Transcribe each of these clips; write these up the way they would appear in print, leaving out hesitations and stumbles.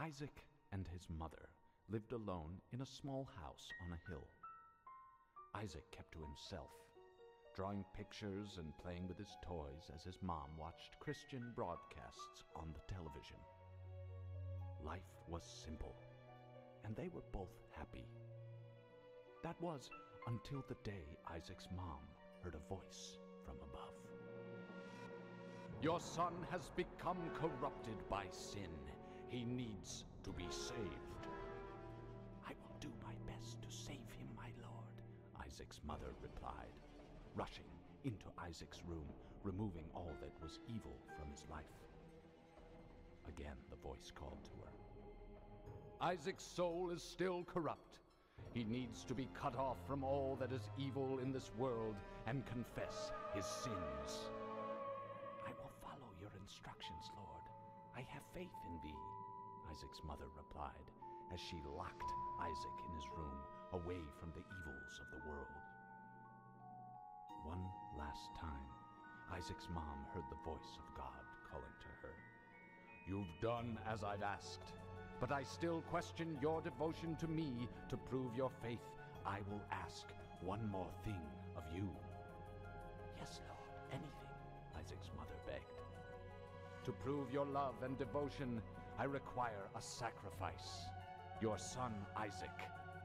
Isaac and his mother lived alone in a small house on a hill. Isaac kept to himself, drawing pictures and playing with his toys as his mom watched Christian broadcasts on the television. Life was simple, and they were both happy. That was until the day Isaac's mom heard a voice from above. "Your son has become corrupted by sin. He needs to be saved." "I will do my best to save him, my lord," Isaac's mother replied, rushing into Isaac's room, removing all that was evil from his life. Again, the voice called to her. "Isaac's soul is still corrupt. He needs to be cut off from all that is evil in this world and confess his sins." "I will follow your instructions, Lord. I have faith in thee," Isaac's mother replied, as she locked Isaac in his room, away from the evils of the world. One last time, Isaac's mom heard the voice of God calling to her. "You've done as I've asked, but I still question your devotion to me. To prove your faith, I will ask one more thing of you." "Yes, Lord, anything," Isaac's mother begged. "To prove your love and devotion, I require a sacrifice. Your son, Isaac,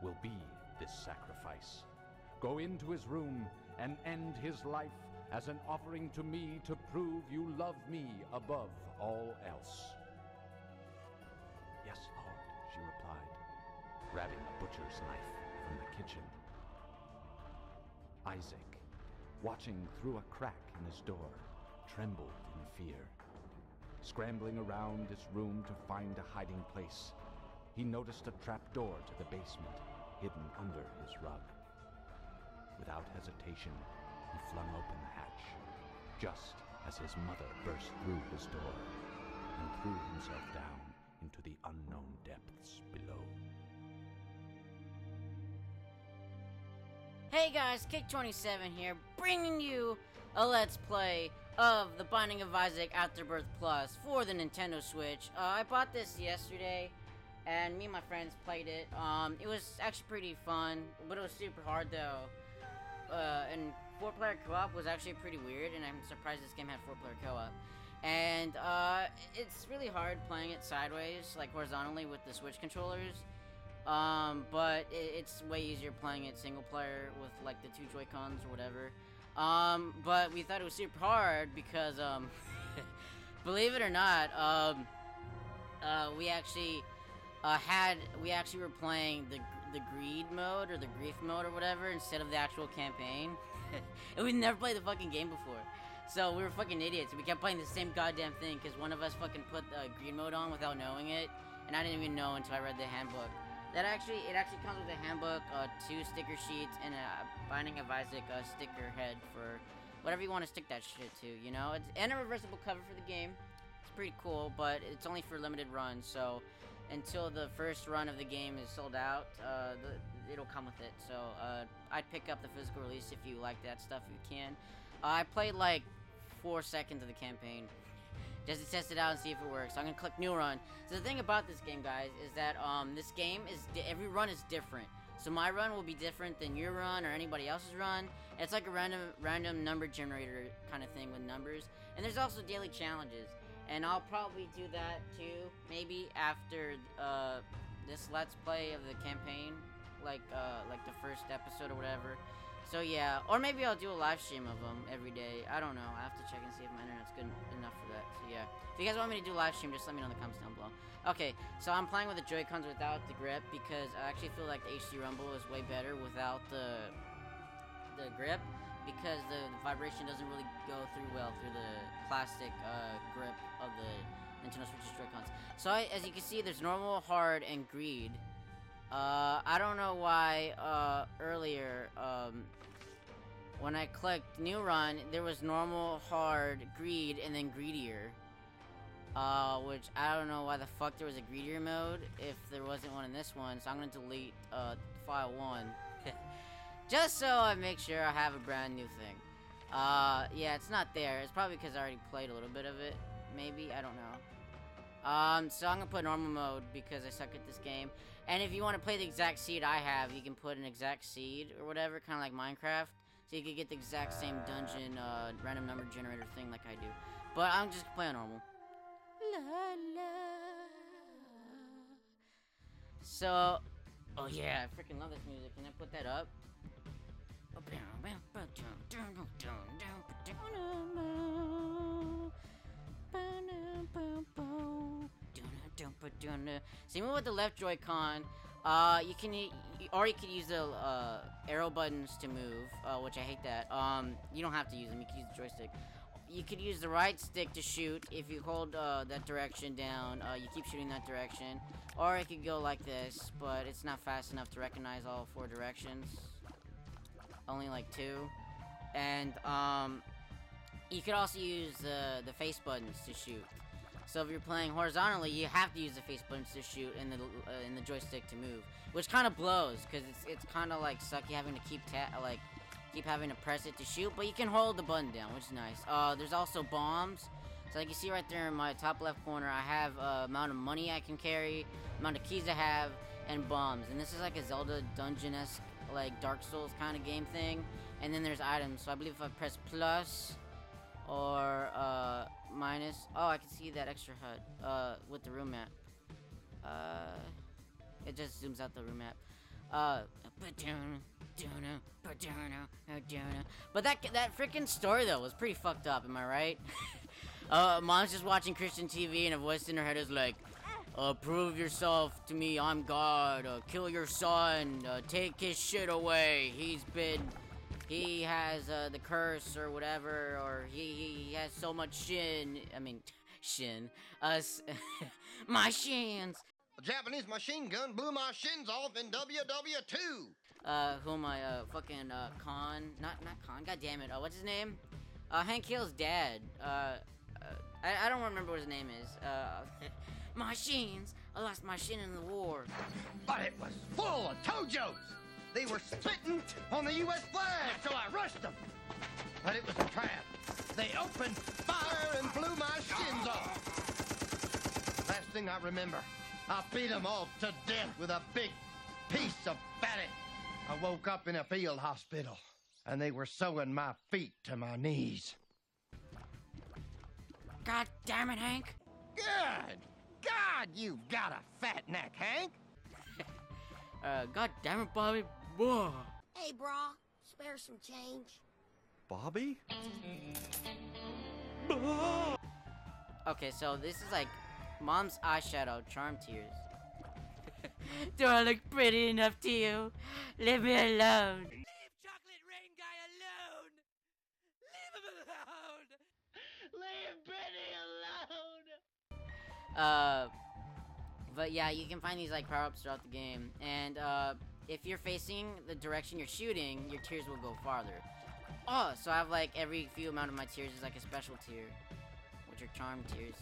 will be this sacrifice. Go into his room and end his life as an offering to me to prove you love me above all else." "Yes, Lord," she replied, grabbing a butcher's knife from the kitchen. Isaac, watching through a crack in his door, trembled in fear. Scrambling around his room to find a hiding place, he noticed a trapdoor to the basement hidden under his rug. Without hesitation, he flung open the hatch, just as his mother burst through his door and threw himself down into the unknown depths below. Hey guys, Kick27 here, bringing you a Let's Play of The Binding of Isaac Afterbirth Plus for the Nintendo Switch. I bought this yesterday, and me and my friends played it. It was actually pretty fun, but it was super hard though. And 4-player co-op was actually pretty weird, and I'm surprised this game had 4-player co-op. And it's really hard playing it sideways, like horizontally with the Switch controllers. But it's way easier playing it single player with like the 2 Joy-Cons or whatever. But we thought it was super hard because believe it or not, we actually were playing the greed mode or the grief mode or whatever instead of the actual campaign. And we'd never played the fucking game before, so we were fucking idiots. We kept playing the same goddamn thing because one of us fucking put greed mode on without knowing it, and I didn't even know until I read the handbook. It actually comes with a handbook, 2 sticker sheets, and a Binding of Isaac sticker head for whatever you want to stick that shit to, you know. And a reversible cover for the game. It's pretty cool, but it's only for limited runs, so until the first run of the game is sold out, it'll come with it. So I'd pick up the physical release if you like that stuff, if you can. I played like 4 seconds of the campaign just to test it out and see if it works. So I'm gonna click new run. So the thing about this game, guys, is that this game is every run is different. So my run will be different than your run or anybody else's run. And it's like a random number generator kind of thing with numbers. And there's also daily challenges. And I'll probably do that too, maybe after this Let's Play of the campaign, like the first episode or whatever. So yeah, or maybe I'll do a live stream of them every day. I don't know. I have to check and see if my internet's good enough for that. So yeah, if you guys want me to do a live stream, just let me know in the comments down below. Okay, so I'm playing with the Joy-Cons without the grip because I actually feel like the HD Rumble is way better without the grip, because the vibration doesn't really go through well through the plastic grip of the Nintendo Switch's Joy-Cons. So as you can see, there's normal, hard, and greed. I don't know why earlier when I clicked new run, there was normal, hard, greed, and then greedier. Which I don't know why the fuck there was a greedier mode if there wasn't one in this one. So I'm gonna delete file 1. Just so I make sure I have a brand new thing. Yeah, it's not there. It's probably because I already played a little bit of it. Maybe, I don't know. So I'm gonna put normal mode because I suck at this game. And if you want to play the exact seed I have, you can put an exact seed or whatever, kind of like Minecraft. So you can get the exact same dungeon, random number generator thing like I do. But I'm just gonna play on normal. La, la. So, oh yeah, I freaking love this music. Can I put that up? So you move with the left Joy-Con, or you can use the arrow buttons to move, which I hate that. You don't have to use them, you can use the joystick. You could use the right stick to shoot. If you hold that direction down, you keep shooting that direction. Or it could go like this, but it's not fast enough to recognize all four directions. Only like two. And you could also use the face buttons to shoot. So if you're playing horizontally, you have to use the face buttons to shoot and the joystick to move, which kind of blows because it's kind of like sucky having to keep having to press it to shoot, but you can hold the button down, which is nice. There's also bombs. So like you see right there in my top left corner, I have amount of money I can carry, amount of keys I have, and bombs. And this is like a Zelda dungeon-esque, like Dark Souls kind of game thing. And then there's items. So I believe if I press plus or minus, oh, I can see that extra HUD with the room map. It just zooms out the room map. But that freaking story though was pretty fucked up, am I right? Mom's just watching Christian TV and a voice in her head is like, prove yourself to me, I'm God, kill your son, take his shit away, he has the curse or whatever, or he has so much my shins. A Japanese machine gun blew my shins off in WW2! Who am I, fucking, Khan? Not Khan, goddammit, what's his name? Hank Hill's dad, I don't remember what his name is, my shins! I lost my shin in the war. But it was full of Tojos! They were spitting on the U.S. flag, so I rushed them! But it was a trap. They opened fire and blew my shins off! Last thing I remember, I beat them all to death with a big piece of fatty. I woke up in a field hospital, and they were sewing my feet to my knees. God damn it, Hank. Good God, you've got a fat neck, Hank. God damn it, Bobby. Whoa. Hey, brah, spare some change. Bobby? Okay, so this is like Mom's eyeshadow, charm tears. Do I look pretty enough to you? Leave me alone. Leave Chocolate Rain Guy alone. Leave him alone. Leave Benny alone. But yeah, you can find these like power-ups throughout the game, and if you're facing the direction you're shooting, your tears will go farther. Oh, so I have like every few amount of my tears is like a special tear, which are charm tears.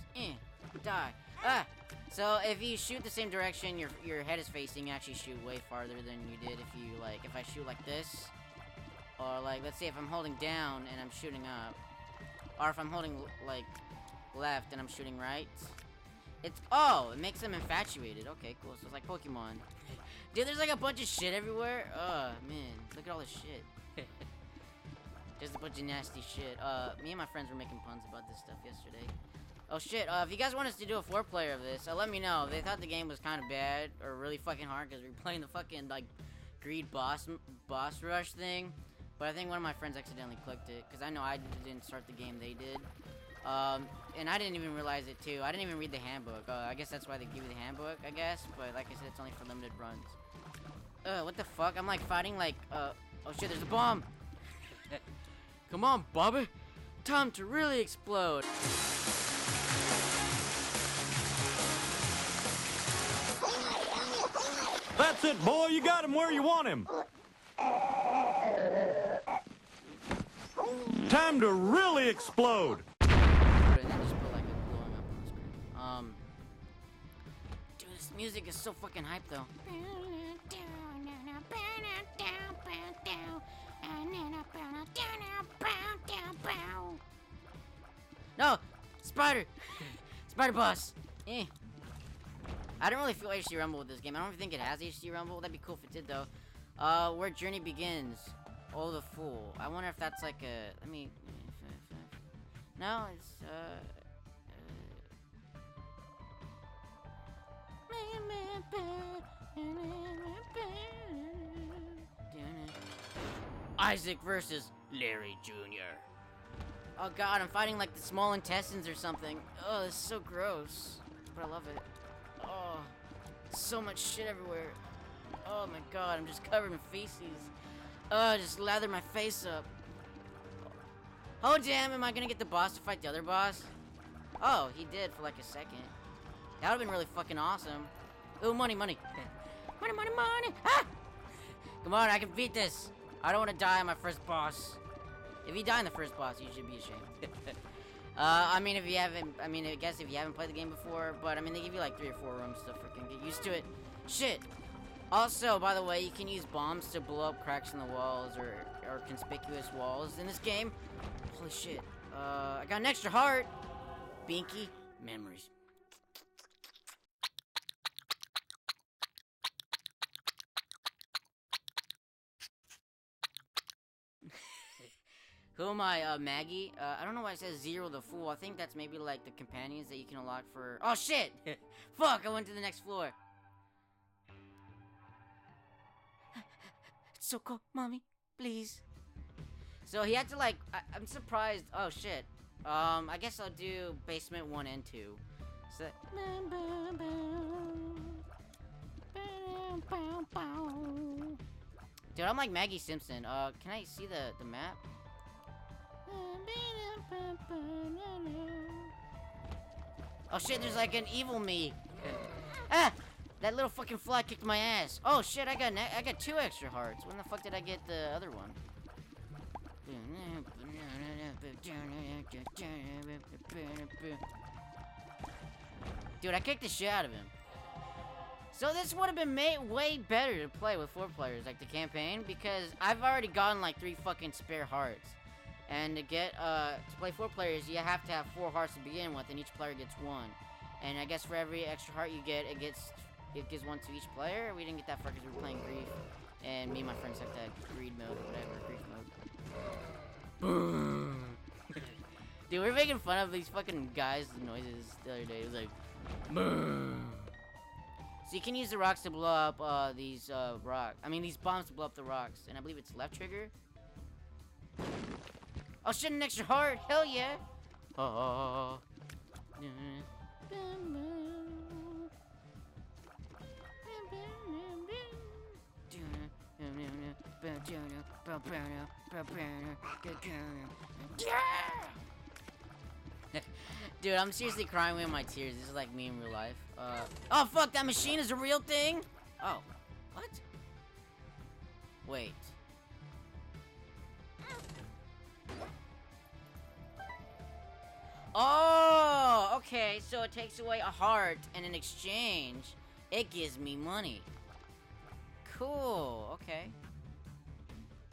Die. Ah! So if you shoot the same direction your head is facing, you actually shoot way farther than you did if you like. If I shoot like this, or like let's say if I'm holding down and I'm shooting up, or if I'm holding like left and I'm shooting right, it makes them infatuated. Okay, cool. So it's like Pokemon. Dude, there's like a bunch of shit everywhere. Oh man, look at all this shit. There's a bunch of nasty shit. Me and my friends were making puns about this stuff yesterday. Oh shit, if you guys want us to do a four-player of this, let me know. They thought the game was kind of bad, or really fucking hard, because we were playing the fucking, like, greed boss rush thing. But I think one of my friends accidentally clicked it, because I know I didn't start the game, they did. And I didn't even realize it, too. I didn't even read the handbook. I guess that's why they give you the handbook, I guess. But like I said, it's only for limited runs. What the fuck? I'm, like, fighting, like, oh shit, there's a bomb! Come on, Bobby! Time to really explode! That's it, boy! You got him where you want him! Time to really explode! And then just put, like, a blowing up on the screen. Dude, this music is so fucking hype, though. No! Spider! Spider boss! I don't really feel HD Rumble with this game. I don't even think it has HD Rumble. That'd be cool if it did, though. Where Journey Begins. Oh, the Fool. I wonder if that's like a... Let me... No, it's... Isaac versus Larry Jr. Oh god, I'm fighting like the small intestines or something. Oh, this is so gross. But I love it. Oh, so much shit everywhere. Oh my god, I'm just covered in feces. Oh, just lather my face up. Oh damn, am I gonna get the boss to fight the other boss? Oh, he did for like a second. That would've been really fucking awesome. Ooh, money, money. Money, money, money! Ah! Come on, I can beat this! I don't want to die on my first boss. If you die in the first boss, you should be ashamed. I guess if you haven't played the game before, but I mean, they give you like 3 or 4 rooms to freaking get used to it. Shit! Also, by the way, you can use bombs to blow up cracks in the walls or conspicuous walls in this game. Holy shit. I got an extra heart! Binky memories. Who am I, Maggie? I don't know why it says Zero the Fool. I think that's maybe like the companions that you can unlock for... Oh shit! Fuck, I went to the next floor. It's so cold, mommy. Please. So he had to like... I'm surprised. Oh shit. I guess I'll do basement 1 and 2. So... Dude, I'm like Maggie Simpson. Can I see the map? Oh shit, there's like an evil me. Ah! That little fucking fly kicked my ass. Oh shit, I got 2 extra hearts. When the fuck did I get the other one? Dude, I kicked the shit out of him. So this would have been way better to play with 4 players, like the campaign, because I've already gotten like 3 fucking spare hearts. And to get, to play 4 players, you have to have 4 hearts to begin with, and each player gets 1. And I guess for every extra heart you get, it gives 1 to each player. We didn't get that far because we were playing Grief, and me and my friends have that greed mode or whatever, Grief mode. Boom! Dude, we were making fun of these fucking guys' noises the other day. It was like, boom! So you can use the rocks to blow up, these bombs to blow up the rocks, and I believe it's left trigger. Oh shit, an extra heart! Hell yeah! Oh. Dude, I'm seriously crying with my tears. This is like me in real life. Oh fuck, that machine is a real thing? Oh. What? Wait. Oh, okay, so it takes away a heart, and in exchange, it gives me money. Cool, okay.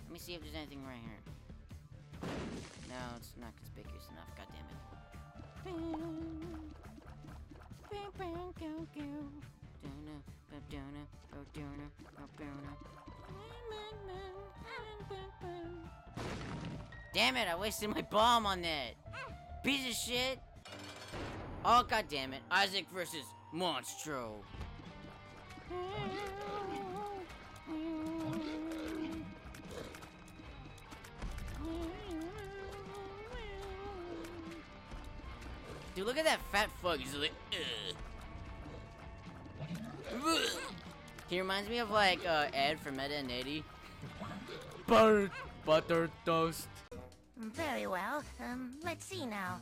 Let me see if there's anything right here. No, it's not conspicuous enough, goddammit. Damn it, I wasted my bomb on that. Piece of shit! Oh god damn it! Isaac versus Monstro. Dude, look at that fat fuck. He's like, He reminds me of like Ed from Edd n Eddy. Butter toast. Very well. Let's see now.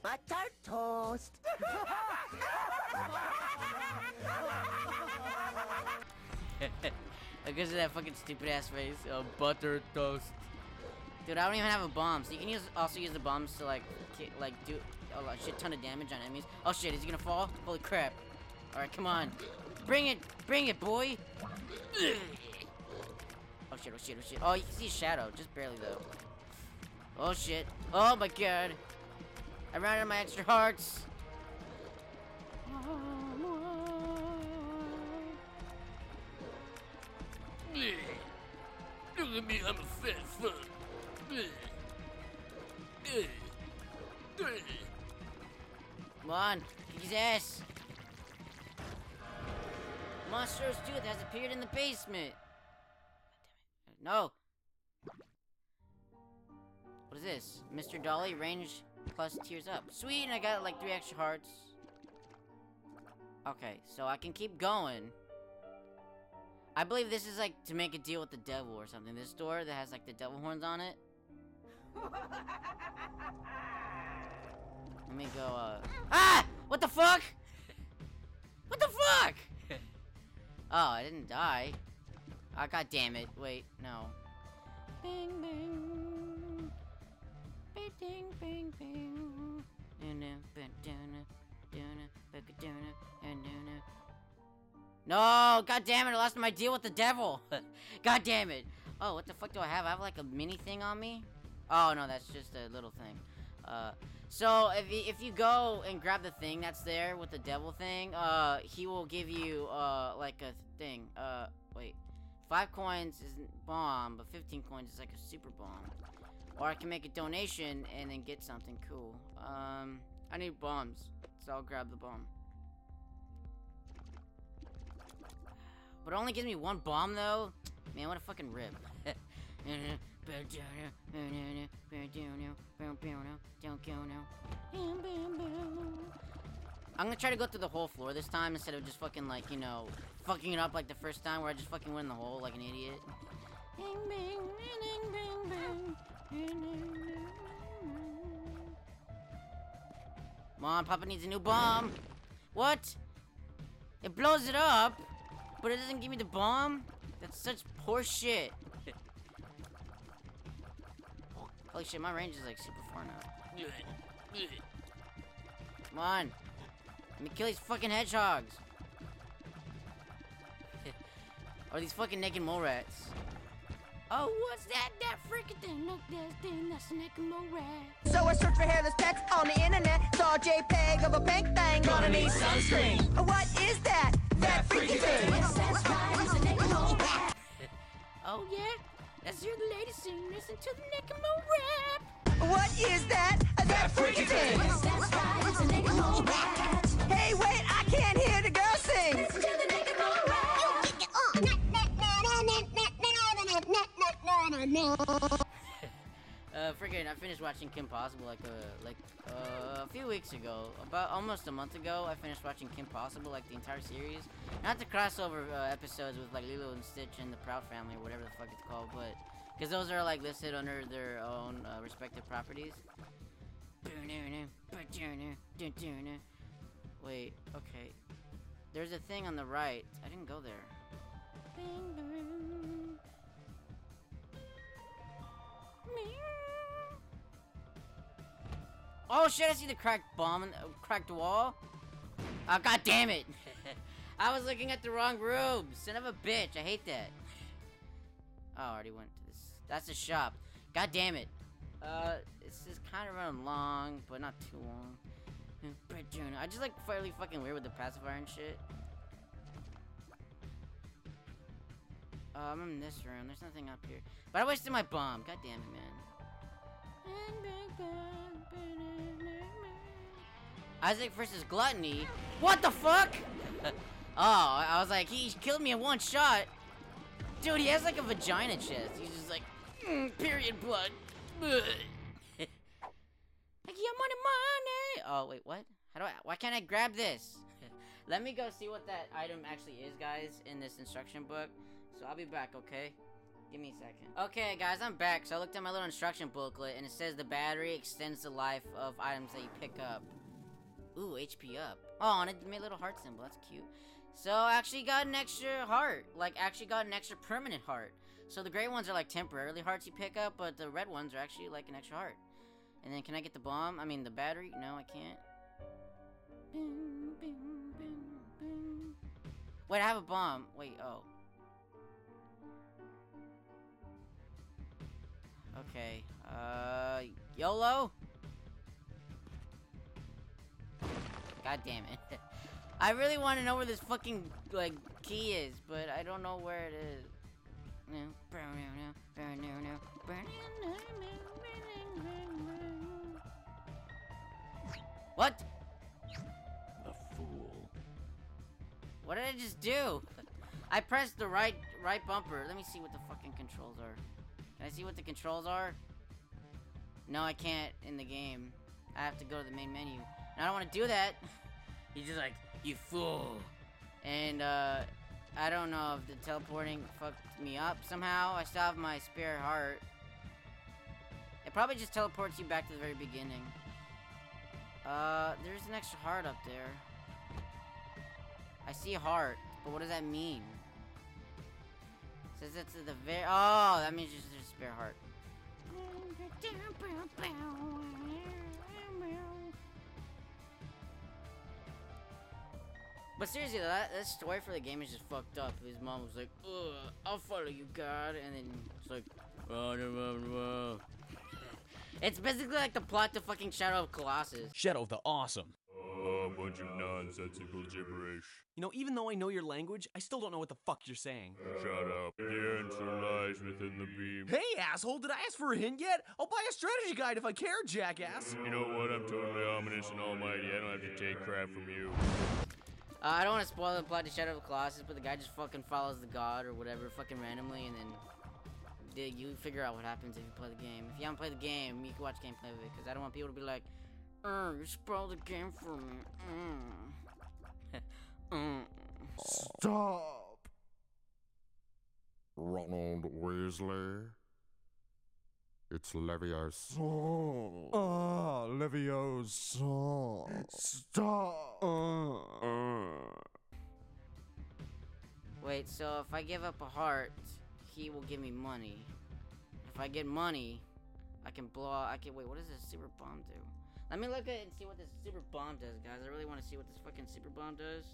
Butter toast. Because of that fucking stupid ass face. Butter toast. Dude, I don't even have a bomb, so you can also use the bombs to like do a shit ton of damage on enemies. Oh shit, is he gonna fall? Holy crap! All right, come on, bring it, boy. Oh shit, oh shit, oh shit. Oh, you can see Shadow, just barely though. Oh shit. Oh my god. I ran out of my extra hearts. Look at me, I'm a fat fuck. Come on, Jesus! Monstrous tooth has appeared in the basement. God damn it. No. What is this? Mr. Dolly, range plus tears up. Sweet, and I got like 3 extra hearts. Okay, so I can keep going. I believe this is like to make a deal with the devil or something. This door that has like the devil horns on it. Let me go, Ah! What the fuck? What the fuck? Oh, I didn't die. Ah, oh, god damn it. Wait, no. Bing, bing. Bing, bing, bing. No, god damn it, I lost my deal with the devil. God damn it. Oh, what the fuck do I have? I have like a mini thing on me? Oh no, that's just a little thing. So if you go and grab the thing that's there with the devil thing, he will give you like a thing. Wait, 5 coins isn't bomb, but 15 coins is like a super bomb. Or I can make a donation and then get something cool. I need bombs, so I'll grab the bomb. But it only gives me 1 bomb though. Man, what a fucking rip. I'm gonna try to go through the whole floor this time instead of just fucking like, you know, fucking it up like the first time where I just fucking went in the hole like an idiot. Mom, Papa needs a new bomb. What? It blows it up, but it doesn't give me the bomb? That's such poor shit. Holy shit, my range is like super far now. Come on. Let me kill these fucking hedgehogs. Or these fucking naked mole rats. Oh, what's that? That freaking thing. Look, that thing. That's a naked mole rat. So I searched for hairless pets on the internet. Saw a JPEG of a bank thing. Gonna need sunscreen. What is that? That freaking thing. Yes, that's right. It's a naked mole rat. Oh, yeah? Let's hear the latest thing. Listen to the Nicomo rap. What is that? That freaking thing. Yes, that's right. It's a Nicomo rap. Hey, wait! I can't hear the girl sing. Listen to the Nicomo rap. Freaking! I finished watching Kim Possible like a few weeks ago. About almost a month ago, I finished watching Kim Possible, like the entire series. Not the crossover episodes with like Lilo and Stitch and The Proud Family or whatever the fuck it's called, but because those are like listed under their own respective properties. Wait, okay. There's a thing on the right. I didn't go there. Oh shit, I see the cracked bomb and cracked wall. Oh, god damn it. I was looking at the wrong room. Son of a bitch, I hate that. Oh, I already went to this. That's a shop. God damn it. It's just kind of running long, but not too long. I just like fairly fucking weird with the pacifier and shit. I'm in this room. There's nothing up here. But I wasted my bomb. God damn it, man. Isaac versus Gluttony? What the fuck? Oh, I was like, he killed me in 1 shot. Dude, he has like a vagina chest. He's just like, period blood. Like, yeah, money, money. Oh, wait, what? Why can't I grab this? Let me go see what that item actually is, guys, in this instruction book. So I'll be back, okay? Give me a second. Okay, guys, I'm back. So I looked at my little instruction booklet, and it says the battery extends the life of items that you pick up. Ooh, HP up. Oh, and it made a little heart symbol. That's cute. So I actually got an extra heart. Like, actually got an extra permanent heart. So the gray ones are, like, temporarily hearts you pick up, but the red ones are actually, like, an extra heart. And then can I get the bomb? I mean, the battery? No, I can't. Bing, bing, bing, bing. Wait, I have a bomb. Wait, oh. Okay, YOLO? God damn it. I really want to know where this fucking, like, key is, but I don't know where it is. What? The fool. What did I just do? I pressed the right bumper. Let me see what the fucking controls are. Can I see what the controls are? No, I can't in the game. I have to go to the main menu. And I don't want to do that. He's just like, you fool. And, I don't know if the teleporting fucked me up somehow. I still have my spare heart. It probably just teleports you back to the very beginning. There's an extra heart up there. I see heart, but what does that mean? It says that's the very... Oh, that means just there's a spare heart. But seriously, that story for the game is just fucked up. His mom was like, ugh, I'll follow you, God. And then it's like, oh, it's basically like the plot to fucking Shadow of Colossus. Shadow of the Awesome. Oh, a bunch of nonsensical gibberish. You know, even though I know your language, I still don't know what the fuck you're saying. Shut up. The answer lies within the beam. Hey, asshole, did I ask for a hint yet? I'll buy a strategy guide if I care, jackass. You know what? I'm totally ominous and almighty. I don't have to take crap from you. I don't want to spoil the plot to Shadow of the Colossus, but the guy just fucking follows the god or whatever fucking randomly, and then you figure out what happens if you play the game. If you haven't played the game, you can watch gameplay of it, because I don't want people to be like, you spoiled the game for me. Stop! Ronald Weasley. It's Leviosa. Ah, Leviosa. Stop. Wait, so if I give up a heart, he will give me money. If I get money, I can blow out, wait, what does this super bomb do? Let me look at it and see what this super bomb does, guys. I really want to see what this fucking super bomb does.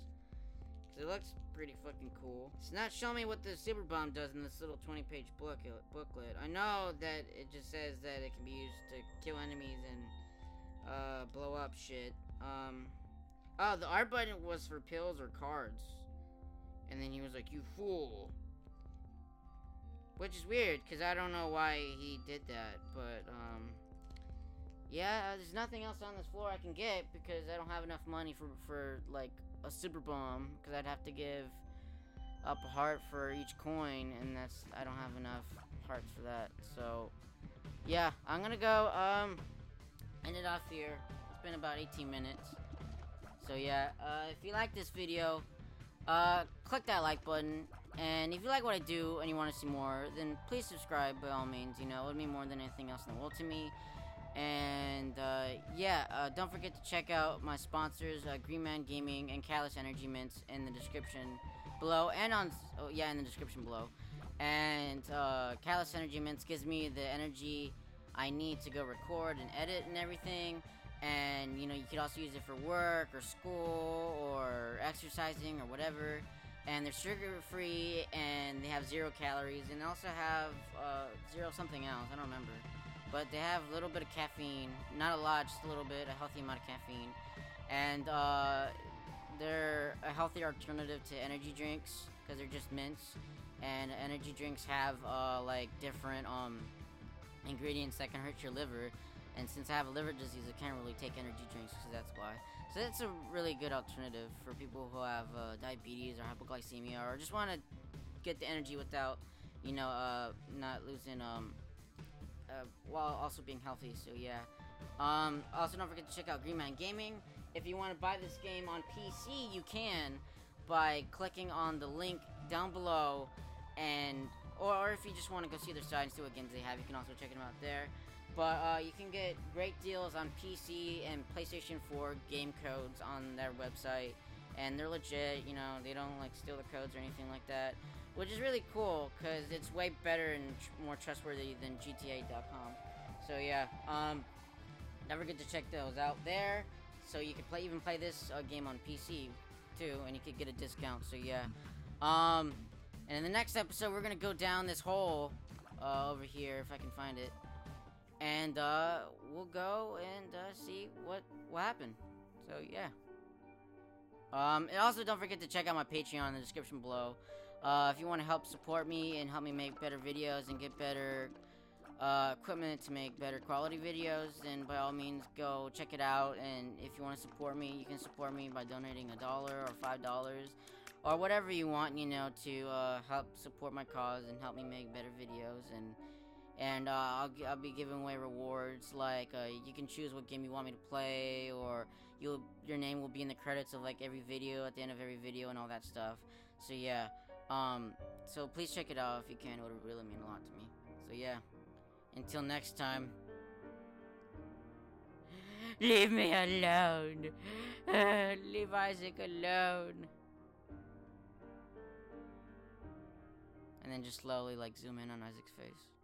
Because it looks pretty fucking cool. It's not showing me what the super bomb does in this little 20-page booklet. I know that it just says that it can be used to kill enemies and blow up shit. Oh, the R button was for pills or cards. And then he was like, you fool. Which is weird, because I don't know why he did that. But, yeah, there's nothing else on this floor I can get, because I don't have enough money for like... a super bomb, because I'd have to give up a heart for each coin, and that's, I don't have enough hearts for that, so yeah, I'm gonna go end it off here. It's been about 18 minutes, so yeah, if you like this video, click that like button, and if you like what I do and you want to see more, then please subscribe by all means. You know, it would mean more than anything else in the world to me. And, yeah, don't forget to check out my sponsors, Green Man Gaming and Callous Energy Mints in the description below, and in the description below. And, Callous Energy Mints gives me the energy I need to go record and edit and everything, and, you know, you could also use it for work, or school, or exercising, or whatever, and they're sugar-free, and they have 0 calories, and they also have, 0 something else, I don't remember. But they have a little bit of caffeine, not a lot, just a little bit, a healthy amount of caffeine. And they're a healthy alternative to energy drinks, because they're just mints. And energy drinks have like different ingredients that can hurt your liver. And since I have a liver disease, I can't really take energy drinks, because that's why. So that's a really good alternative for people who have diabetes or hypoglycemia, or just want to get the energy without, you know, not losing... while also being healthy, so yeah. Also, don't forget to check out Green Man Gaming. If you want to buy this game on PC, you can by clicking on the link down below, and or if you just want to go see their site and see what games they have, you can also check them out there. But you can get great deals on PC and PlayStation 4 game codes on their website, and they're legit. You know, they don't like steal the codes or anything like that. Which is really cool, because it's way better and more trustworthy than GTA.com. So yeah, never get to check those out there. So you can even play this game on PC, too, and you could get a discount, so yeah. And in the next episode, we're going to go down this hole over here, if I can find it. And we'll go and see what happened. So yeah. And also don't forget to check out my Patreon in the description below. If you want to help support me and help me make better videos and get better equipment to make better quality videos, then by all means go check it out. And if you want to support me, you can support me by donating $1 or $5 or whatever you want, you know, to help support my cause and help me make better videos. And I'll be giving away rewards, like you can choose what game you want me to play, or your name will be in the credits of like every video, at the end of every video, and all that stuff. So yeah, so please check it out if you can. It would really mean a lot to me. So yeah, until next time, leave me alone. Leave Isaac alone. And then just slowly like zoom in on Isaac's face.